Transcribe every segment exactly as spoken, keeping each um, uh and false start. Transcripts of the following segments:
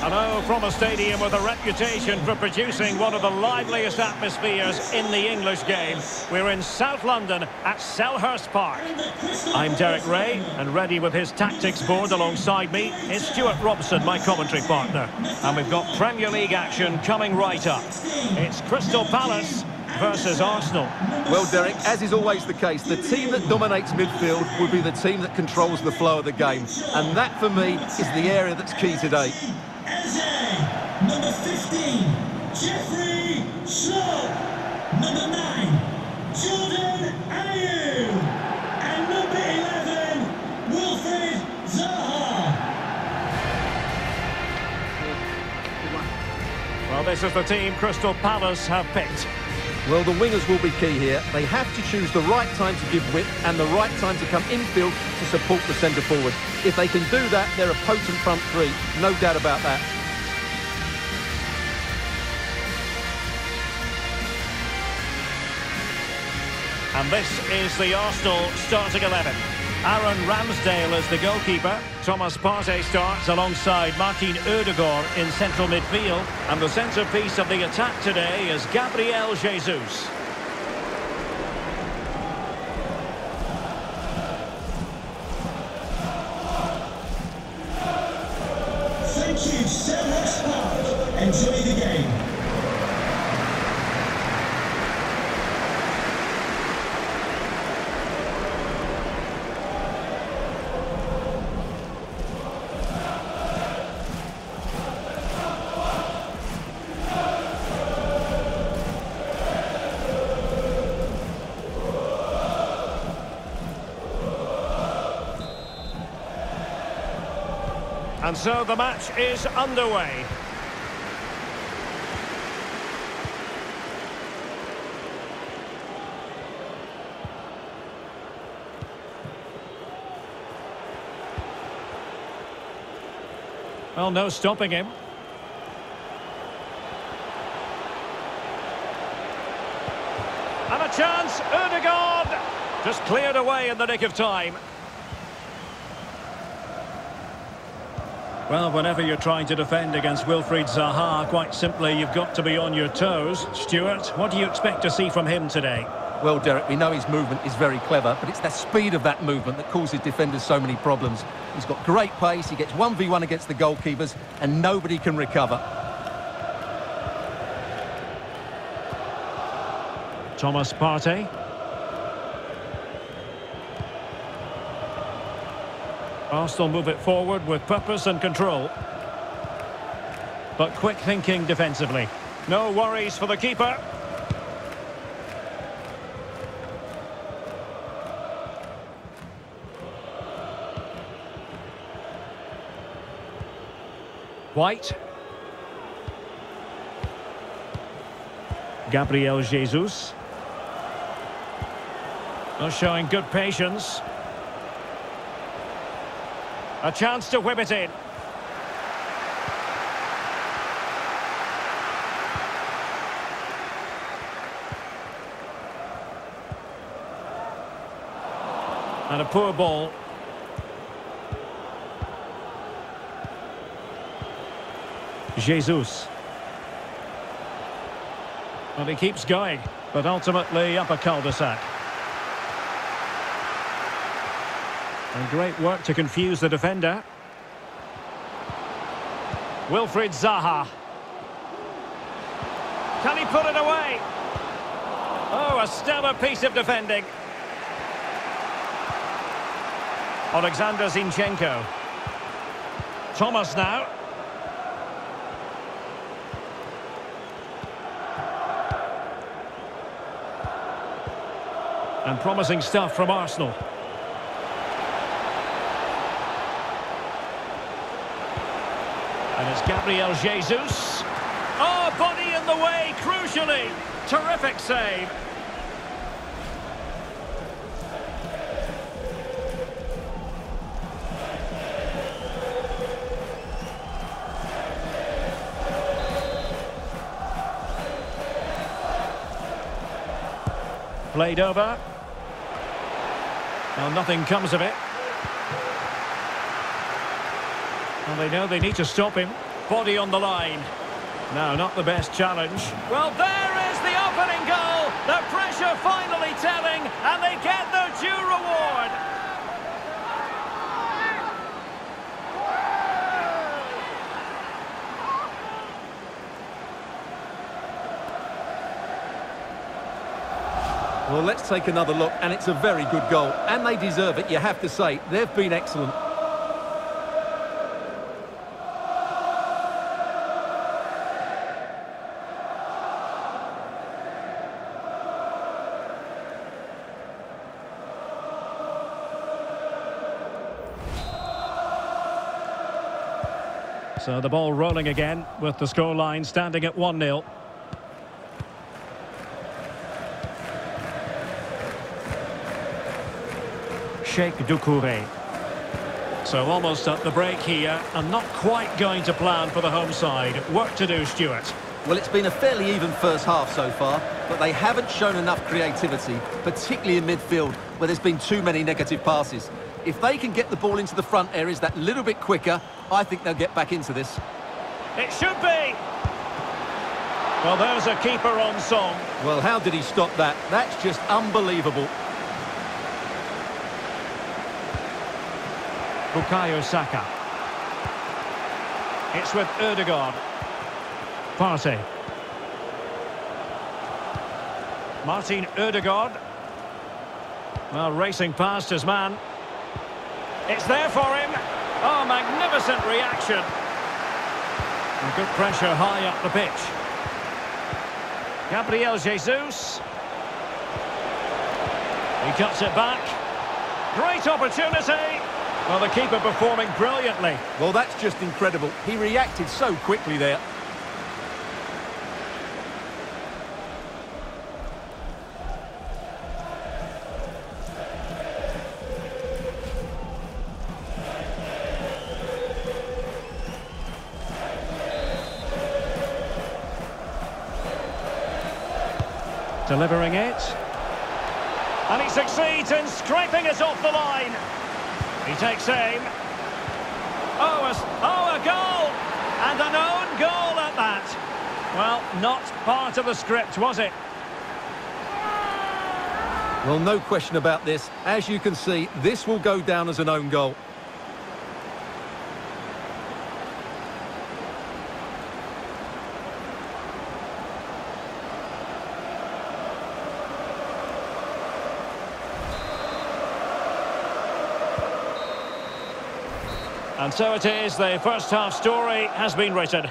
Hello from a stadium with a reputation for producing one of the liveliest atmospheres in the English game. We're in South London at Selhurst Park. I'm Derek Ray, and ready with his tactics board alongside me is Stuart Robson, my commentary partner. And we've got Premier League action coming right up. It's Crystal Palace versus Arsenal. Well, Derek, as is always the case, the team that dominates midfield will be the team that controls the flow of the game. And that, for me, is the area that's key today. Eze, number fifteen, Jeffrey Schlupp. Number nine, Jordan Ayew. And number eleven, Wilfried Zaha. Well, this is the team Crystal Palace have picked. Well, the wingers will be key here. They have to choose the right time to give width and the right time to come infield to support the centre forward. If they can do that, they're a potent front three, no doubt about that. And this is the Arsenal starting eleven. Aaron Ramsdale is the goalkeeper. Thomas Partey starts alongside Martin Ødegaard in central midfield. And the centrepiece of the attack today is Gabriel Jesus. Thank you, Selhurst Park. Enjoy the game. And so the match is underway. Well, no stopping him. And a chance, Ødegaard! Just cleared away in the nick of time. Well, whenever you're trying to defend against Wilfried Zaha, quite simply, you've got to be on your toes. Stuart, what do you expect to see from him today? Well, Derek, we know his movement is very clever, but it's the speed of that movement that causes defenders so many problems. He's got great pace, he gets one v one against the goalkeepers, and nobody can recover. Thomas Partey. Arsenal move it forward with purpose and control. But quick thinking defensively. No worries for the keeper. White. Gabriel Jesus. Not showing good patience. A chance to whip it in. And a poor ball. Jesus. Well, he keeps going, but ultimately up a cul-de-sac. And great work to confuse the defender. Wilfried Zaha. Can he put it away? Oh, a stellar piece of defending. Alexander Zinchenko. Thomas now. And promising stuff from Arsenal. And it's Gabriel Jesus. Oh, body in the way, crucially. Terrific save. Played over. Well, nothing comes of it. Well, they know they need to stop him. body on the line. No, not the best challenge. Well, there is the opening goal. The pressure finally telling, and they get their due reward. Well, let's take another look, and it's a very good goal. And they deserve it, you have to say. They've been excellent. So the ball rolling again, with the scoreline standing at one nil. Sheikh Dukouré. So almost at the break here, and not quite going to plan for the home side. Work to do, Stuart. Well, it's been a fairly even first half so far, but they haven't shown enough creativity, particularly in midfield, where there's been too many negative passes. If they can get the ball into the front areas that little bit quicker, I think they'll get back into this. It should be. Well, there's a keeper on song. Well, how did he stop that? That's just unbelievable. Bukayo Saka. It's with Ødegaard. Partey. Martin Ødegaard. Well, racing past his man. It's there for him. Oh, magnificent reaction. And good pressure high up the pitch. Gabriel Jesus. He cuts it back. Great opportunity. Well, the keeper performing brilliantly. Well, that's just incredible. He reacted so quickly there. Delivering it. And he succeeds in scraping it off the line. He takes aim. Oh a, oh, a goal! And an own goal at that. Well, not part of the script, was it? Well, no question about this. As you can see, this will go down as an own goal. And so it is, the first half story has been written.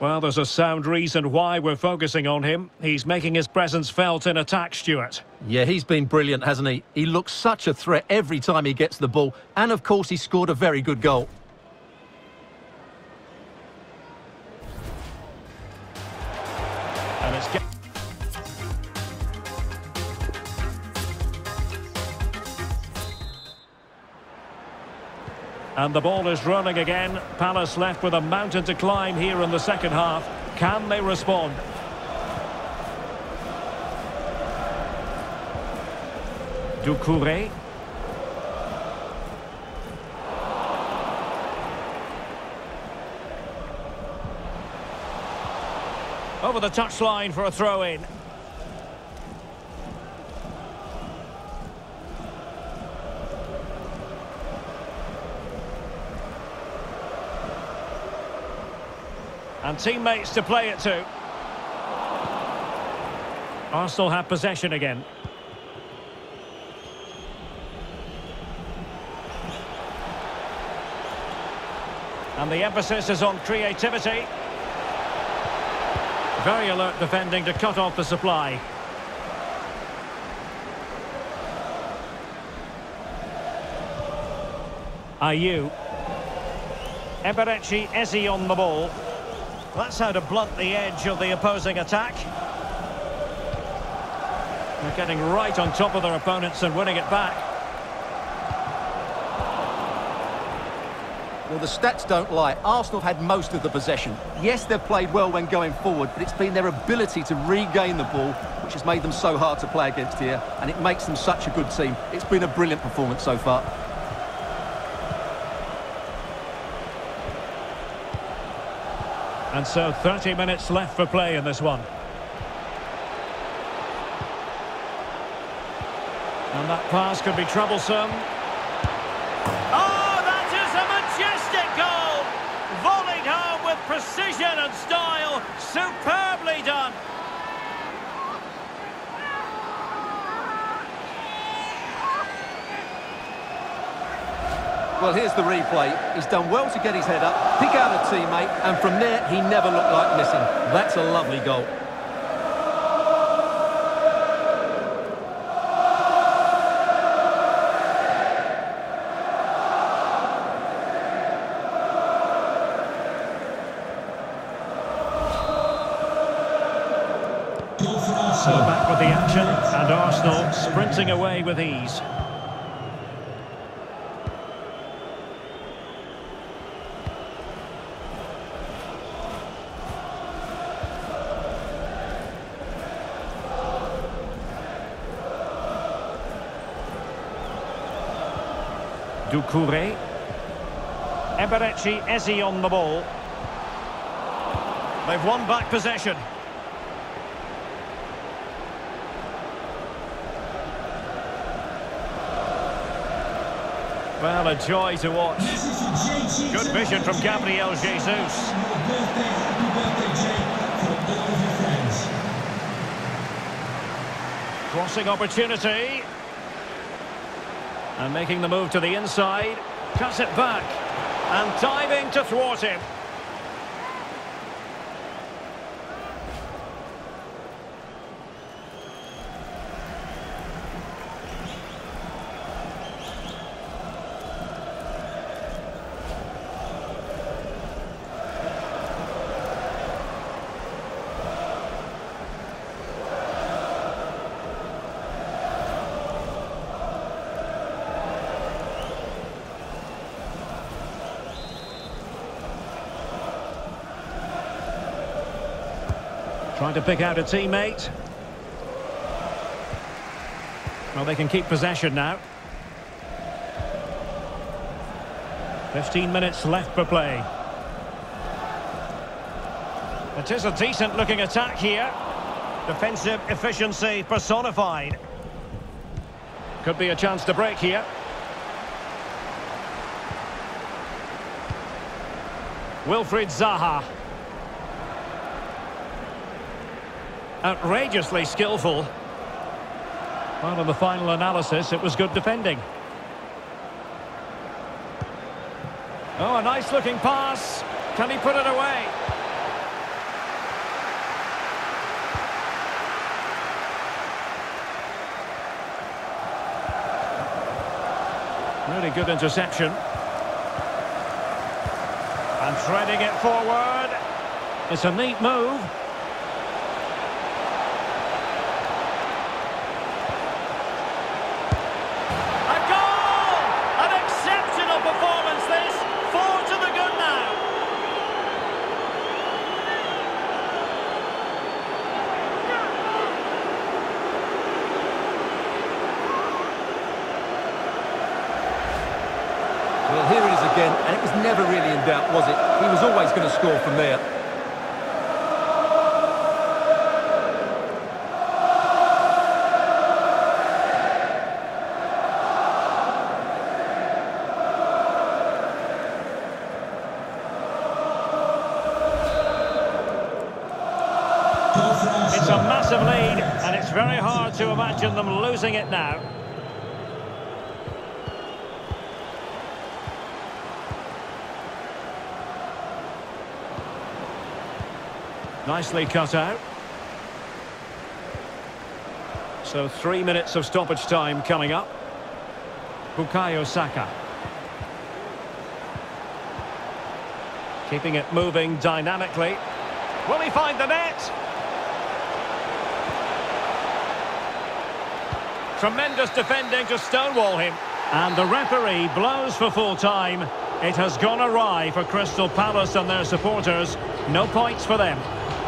Well, there's a sound reason why we're focusing on him. He's making his presence felt in attack, Stuart. Yeah, he's been brilliant, hasn't he? He looks such a threat every time he gets the ball. And, of course, he scored a very good goal. And it's... And the ball is running again. Palace left with a mountain to climb here in the second half. Can they respond? Dukouré. Over the touchline for a throw-in. And teammates to play it to. Arsenal have possession again. And the emphasis is on creativity. Very alert defending to cut off the supply. Ayew. Eberechi Eze on the ball. That's how to blunt the edge of the opposing attack. They're getting right on top of their opponents and winning it back. Well, the stats don't lie. Arsenal had most of the possession. Yes, they've played well when going forward, but it's been their ability to regain the ball which has made them so hard to play against here, and it makes them such a good team. It's been a brilliant performance so far. And so thirty minutes left for play in this one. And that pass could be troublesome. Oh, that is a majestic goal! Volleyed home with precision and style. Superbly done. Well, here's the replay. He's done well to get his head up, pick out a teammate, and from there, he never looked like missing. That's a lovely goal. So back with the action, and Arsenal sprinting away with ease. Dukouré. Eberechi Eze on the ball. They've won back possession. Well, a joy to watch. Good vision from Gabriel Jesus. Crossing opportunity. And making the move to the inside. Cuts it back. And diving to thwart him. Trying to pick out a teammate. Well, they can keep possession now. fifteen minutes left for play. It is a decent-looking attack here. Defensive efficiency personified. Could be a chance to break here. Wilfried Zaha. Outrageously skillful. Well, in the final analysis, it was good defending. Oh, a nice-looking pass. Can he put it away? Really good interception. And threading it forward. It's a neat move. And it was never really in doubt, was it? He was always going to score from there. It's a massive lead, and it's very hard to imagine them losing it now. Nicely cut out. So three minutes of stoppage time coming up. Bukayo Saka. Keeping it moving dynamically. Will he find the net? Tremendous defending to stonewall him. And the referee blows for full time. It has gone awry for Crystal Palace and their supporters. No points for them.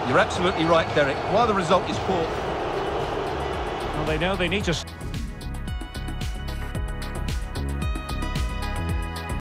You're absolutely right, Derek. While the result is poor... Well, they know they need to...